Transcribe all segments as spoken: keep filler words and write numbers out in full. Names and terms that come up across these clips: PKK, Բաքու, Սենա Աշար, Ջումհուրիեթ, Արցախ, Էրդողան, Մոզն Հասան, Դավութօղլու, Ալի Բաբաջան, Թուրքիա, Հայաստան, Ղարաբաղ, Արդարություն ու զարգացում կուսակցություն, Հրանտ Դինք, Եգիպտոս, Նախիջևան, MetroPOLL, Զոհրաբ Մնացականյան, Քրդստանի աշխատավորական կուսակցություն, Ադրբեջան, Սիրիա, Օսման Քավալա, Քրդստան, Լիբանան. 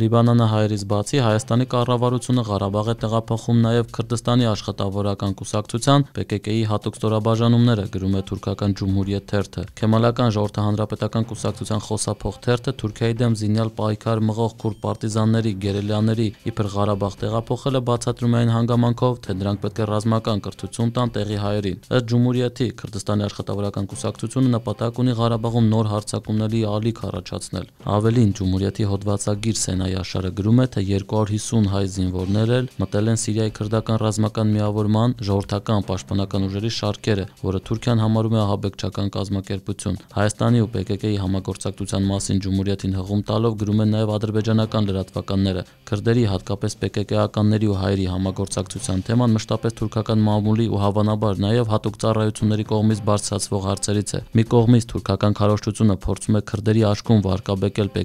Լիբանանը հայերից բացի Հայաստանի կառավարությունը Ղարաբաղի տեղափոխում նաև Քրդստանի աշխատավորական կուսակցության P K K-ի հատուկ ստորաբաժանումները գրում է թուրքական Ջումհուրիեթ թերթը։ Քեմալական ժողովրդահանրապետական կուսակցության խոսափող թերթը Թուրքիայի դեմ զինյալ պայքար մղող քուրդ պարտիզանների, գերելյաների իբր Ղարաբաղ տեղափոխելը բացատրում է այն հանգամանքով, թե նրանք պետք է ռազմական կրթություն տան տեղի հայերին։ Ըստ Ջումհուրիեթի Քրդստանի աշխատավորական կուսակցությունը նպատակ ունի Ղարաբաղում նոր հարձակումների ալիք առաջացնել։ Ավելին Ջումհուրիեթի հոդվածագիր Սենա Աշարը գրում է, թե երկու հարյուր հիսուն հայ զինվորներ էլ մտել են Սիրիայի քրդական ռազմական միավորման ժողովրդական պաշտպանական ուժերի շարքերը, որը Թուրքիան համարում է ահաբեկչական կազմակերպություն։ Հայաստանի ու P K K-ի համագործակցության մասին Ջումհուրիեթին հղում տալով գրում են նաև ադրբեջանական լրատվականները։ Քրդերի, հատկապես P K K-ականների ու հայերի համագործակցության թեման մշտապես թուրքական մամուլի ու հավանաբար նաև հատուկ ծառայությունների կողմից բարձրացվող հարցերից է։ Մի կողմից թուրքական քարոզչությունը փորձում է քրդերի աչքում վարկաբեկել P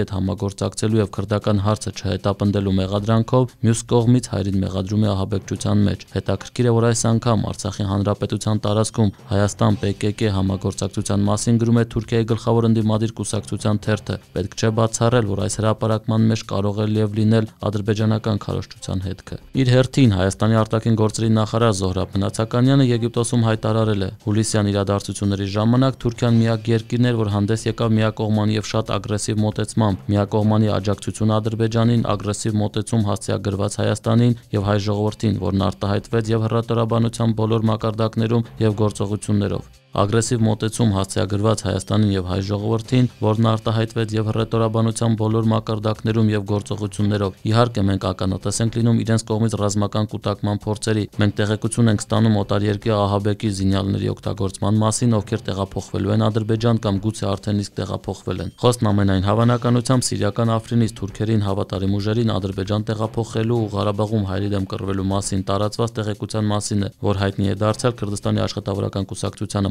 K K-ին, հայերի քրիստոնյաների հետ համագործակցելու եւ քրդական հարցը չհետապնդելու մեղադրանքով, մյուս կողմից հայրին մեղադրում է ահաբեկչության մեջ։ Հետաքրքիր է, որ այս անգամ Արցախի հանրապետության տարածքում Հայաստան-P K K համագործակցության մասին գրում է Թուրքիայի գլխավոր ընդդիմադիր կուսակցության թերթը։ Պետք չէ բացառել, որ այս հրապարակման մեջ կարող է լիև լինել ադրբեջանական քարոզչության հետքը։ Իր հերթին Հայաստանի արտաքին գործերի նախարար Զոհրաբ Մնացականյանը Եգիպտոսում հայտարարել է. հուլիսյան իրադարձությունների ժամանակ Թուրքիան միակ երկիրն էր, որ հանդես եկավ միակողմանի եւ շատ ագրեսիվ մոտեցմամբ։ Միակողմանի աջակցություն Ադրբեջանին, ագրեսիվ մոտեցում հասցեագրված Հայաստանին եւ հայ ժողովրդին, որն արտահայտվեց եւ հրատարակության բոլոր մակարդակներում եւ գործողություններով։ Ագրեսիվ մոտեցում հասցեագրված Հայաստանին եւ հայ ժողովրդին, որն արտահայտվեց եւ հռետորաբանության բոլոր մակարդակներում եւ գործողություններով։ Իհարկե մենք ականատես ենք լինում իրենց կողմից ռազմական կուտակման փորձերի։ Մենք տեղեկություն ենք ստանում օտարերկրյա ահաբեկի զինյալների օգտագործման մասին, ովքեր տեղափոխվելու են Ադրբեջան կամ գուցե արդեն իսկ տեղափոխվել են։ Խոսքն ամենայն հավանականությամբ Սիրիական Աֆրինից թուրքերին հավատարիմ ուժերին Ադրբեջան տեղափոխելու ու Ղարաբաղում հայերի դեմ կռվելու մասին տարածված տեղեկության մասին է, որ հայտնի է դարձել Քրդստանի աշխատավորական կուսակցությանը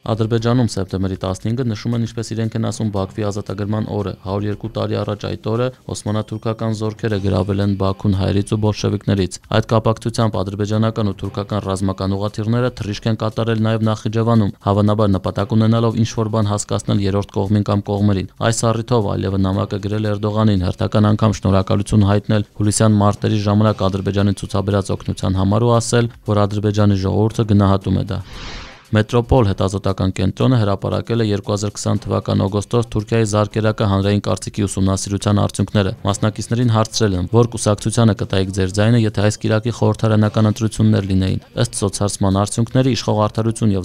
Ադրբեջանում սեպտեմբերի տասնհինգը նշում են ինչպես իրենք են ասում Բաքվի ազատագրման օրը։ հարյուր երկու տարի առաջ այդ օրը օսմանա-թուրքական զորքերը գրավել են Բաքուն հայերից ու բոլշևիկներից։ Այդ կապակցությամբ ադրբեջանական ու թուրքական ռազմական ուղղաթիռները թռիչք են կատարել նաև Նախիջևանում, հավանաբար նպատակ ունենալով ինչ-որ բան հասկացնել երրորդ կողմին կամ կողմերին։ Այս առիթով այլևս նամակը գրել Էրդողանին, հերթական անգամ շնորհակալություն հայտնել հուլիսյան մարտերի ժամանակ Ադրբեջանի ցուցաբերած օգնության համար ու ասել, որ Ադրբեջանի ժողովուրդը գնահատում է դա։ MetroPOLL հետազոտական կենտրոնը հրապարակել է երկու հազար քսան թվական օգոստոս Թուրքիայի զարգերական հանրային կարծիքի ուսումնասիրության արդյունքները։ Մասնակիցներին հարցրել են, որ կուսակցությանը կտայիք ձեր ձայնը, եթե այս կիրակի խորհրդարանական ընտրություններ լինեին։ Ըստ սոցհարցման արդյունքների Իշխող Արդարություն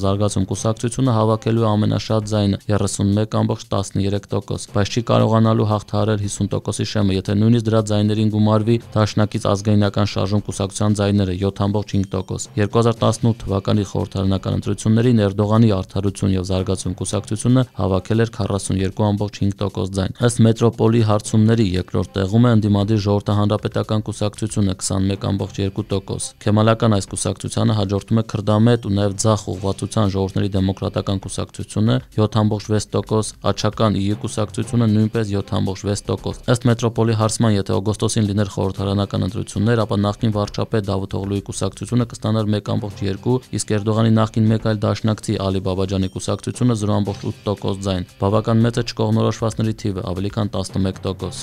եւ Զարգացում կուսակցությունը հավաքելու է ամենաշատ ձայնը՝ երեսունմեկ կόμma տասնտրամեկ տոկոս, բայց չի կարողանալու հաղթահարել հիսուն տոկոսի շեմը, եթե նույնիսկ դրա ձայներին գումարվի Դաշնակից ազգայնական շարժում կուսակցության ձայները՝ յոթ կόμma հինգ տոկոս։ երկու հազար տասնութ թվականի խորհրդարանական ընտրությունները Էրդողանի Արդարություն եւ Զարգացում կուսակցությունը հավաքել էր քառասունյոթ կόμma հինգ տոկոս ձայն։ Ըստ MetroPOLL-ի հարցումների երկրորդ տեղում է ընդդիմադիր ժողովրդահանրապետական կուսակցությունը քսանմեկ կόμma երկու տոկոս։ Քեմալական այս կուսակցությանը հաջորդում է քրդամետ ու նաեւ ձախ ուղղվածության ժողովրդների դեմոկրատական կուսակցությունը յոթ կόμma շեсть տոկոս, աչական ԻԻ կուսակցությունը նույնպես յոթ կόμma շեсть տոկոս։ Ըստ MetroPOL-ի հարցման, եթե օգոստոսին լիներ խորհրդարանական ընտրություններ, ապա նախկին վարչապետ Դավութօղլուի կուսակցությունը կստանար մեկ կόμma երկու, իսկ Էրդողանի նախկին մեկ այլ Դաշնակցի Ալի Բաբաջանի կուսակցությունը զիրո կόμma οκτώ տոկոս ձայն։ Բավական մեծ է չկողմնորոշվածների թիվը, ավելի քան տասնմեկ տոկոս։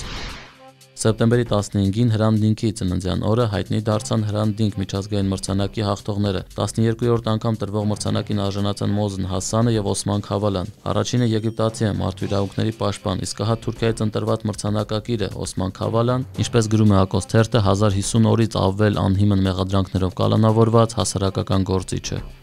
Սեպտեմբերի տասնհինգին Հրանտ Դինքի ծննդյան օրը հայտնի դարձան Հրանտ Դինք միջազգային մրցանակի հաղթողները։ տասնյոթերորդ անգամ տրվող մրցանակին արժանացան Մոզն Հասանը եւ Օսման Քավալան։ Առաջինը եգիպտացի է, մարդու իրավունքների պաշտպան, իսկ հա Թուրքիայից ընտրված մրցանակակիրը Օսման Քավալան, ինչպես գրում է Ակոս թերթը, հազար հիսուն օրից ավել անհիմն մեղադրանքներով կալանավորված հասարակական գործիչ է։